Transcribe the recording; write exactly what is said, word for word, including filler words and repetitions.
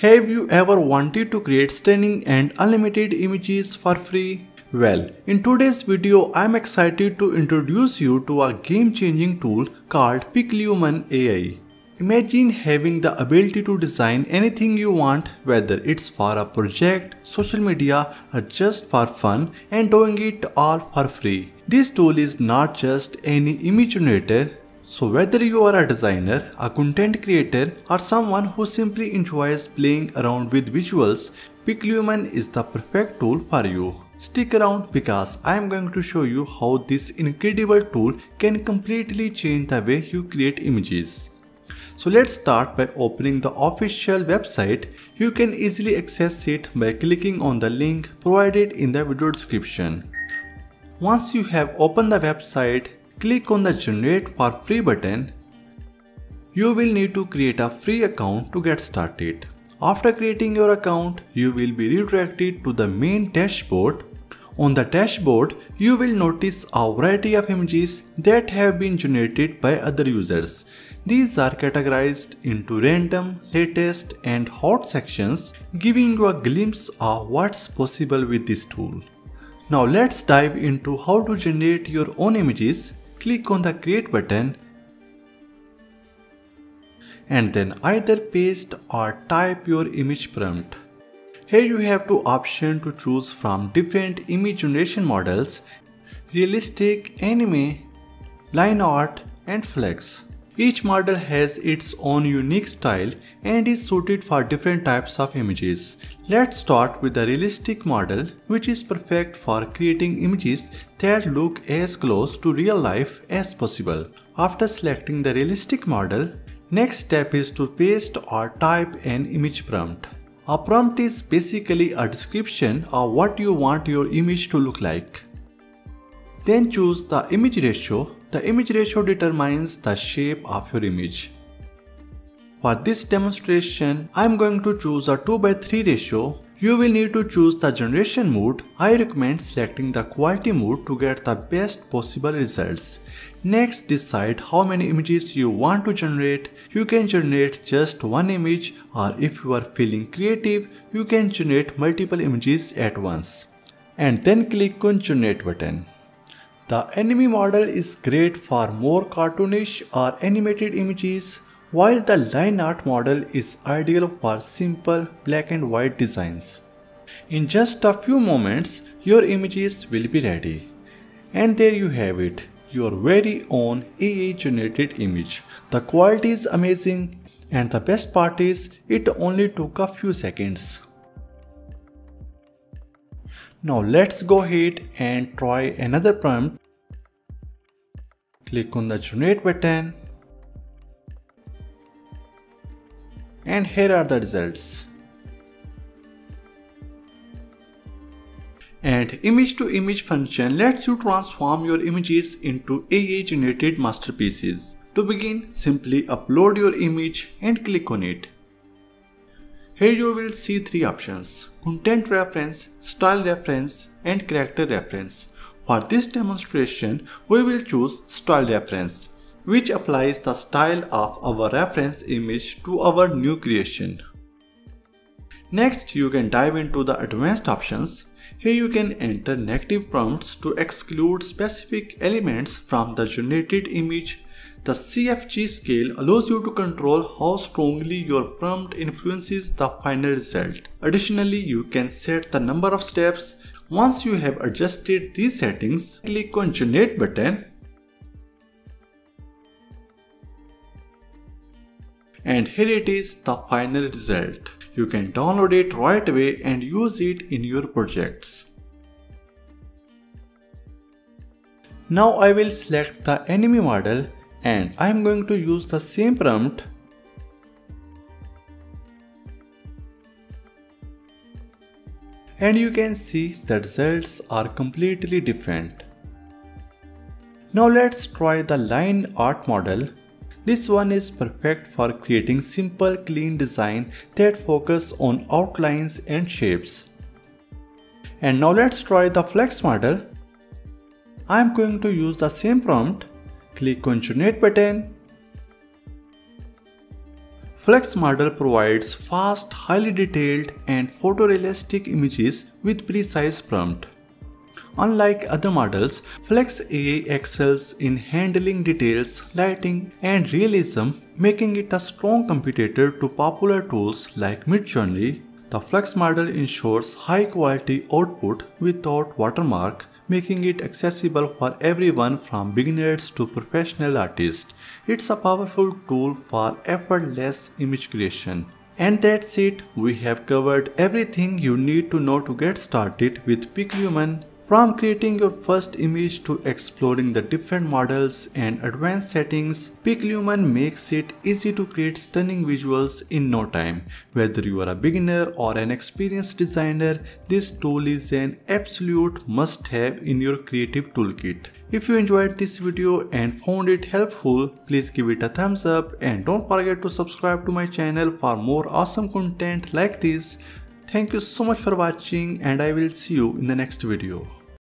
Have you ever wanted to create stunning and unlimited images for free? Well, in today's video, I'm excited to introduce you to a game-changing tool called PicLumen A I. Imagine having the ability to design anything you want, whether it's for a project, social media, or just for fun, and doing it all for free. This tool is not just any image generator. So whether you are a designer, a content creator, or someone who simply enjoys playing around with visuals, PicLumen is the perfect tool for you. Stick around because I am going to show you how this incredible tool can completely change the way you create images. So let's start by opening the official website. You can easily access it by clicking on the link provided in the video description. Once you have opened the website, click on the Generate for Free button. You will need to create a free account to get started. After creating your account, you will be redirected to the main dashboard. On the dashboard, you will notice a variety of images that have been generated by other users. These are categorized into random, latest, and hot sections, giving you a glimpse of what's possible with this tool. Now let's dive into how to generate your own images. Click on the Create button and then either paste or type your image prompt. Here you have two options to choose from different image generation models: realistic, anime, line art, and Flux. Each model has its own unique style and is suited for different types of images. Let's start with the realistic model, which is perfect for creating images that look as close to real life as possible. After selecting the realistic model, next step is to paste or type an image prompt. A prompt is basically a description of what you want your image to look like. Then choose the image ratio. The image ratio determines the shape of your image. For this demonstration, I am going to choose a two by three ratio. You will need to choose the generation mode. I recommend selecting the quality mode to get the best possible results. Next, decide how many images you want to generate. You can generate just one image, or if you are feeling creative, you can generate multiple images at once. And then click on Generate button. The anime model is great for more cartoonish or animated images, while the line art model is ideal for simple black and white designs. In just a few moments, your images will be ready. And there you have it, your very own A I generated image. The quality is amazing, and the best part is it only took a few seconds. Now let's go ahead and try another prompt. Click on the Generate button. And here are the results. And image to image function lets you transform your images into A I generated masterpieces. To begin, simply upload your image and click on it. Here you will see three options: content reference, style reference, and character reference. For this demonstration, we will choose style reference, which applies the style of our reference image to our new creation. Next, you can dive into the advanced options. Here you can enter negative prompts to exclude specific elements from the generated image. The C F G scale allows you to control how strongly your prompt influences the final result. Additionally, you can set the number of steps. Once you have adjusted these settings, click on Generate button. And here it is, the final result. You can download it right away and use it in your projects. Now I will select the anime model and I am going to use the same prompt. And you can see the results are completely different. Now let's try the line art model. This one is perfect for creating simple, clean design that focus on outlines and shapes. And now let's try the Flux model. I am going to use the same prompt. Click on Generate button. Flux model provides fast, highly detailed and photorealistic images with precise prompt. Unlike other models, Flux A I excels in handling details, lighting and realism, making it a strong competitor to popular tools like Midjourney. The Flux model ensures high-quality output without watermark, making it accessible for everyone from beginners to professional artists. It's a powerful tool for effortless image creation. And that's it, we have covered everything you need to know to get started with PicLumen. From creating your first image to exploring the different models and advanced settings, PicLumen makes it easy to create stunning visuals in no time. Whether you are a beginner or an experienced designer, this tool is an absolute must-have in your creative toolkit. If you enjoyed this video and found it helpful, please give it a thumbs up and don't forget to subscribe to my channel for more awesome content like this. Thank you so much for watching and I will see you in the next video.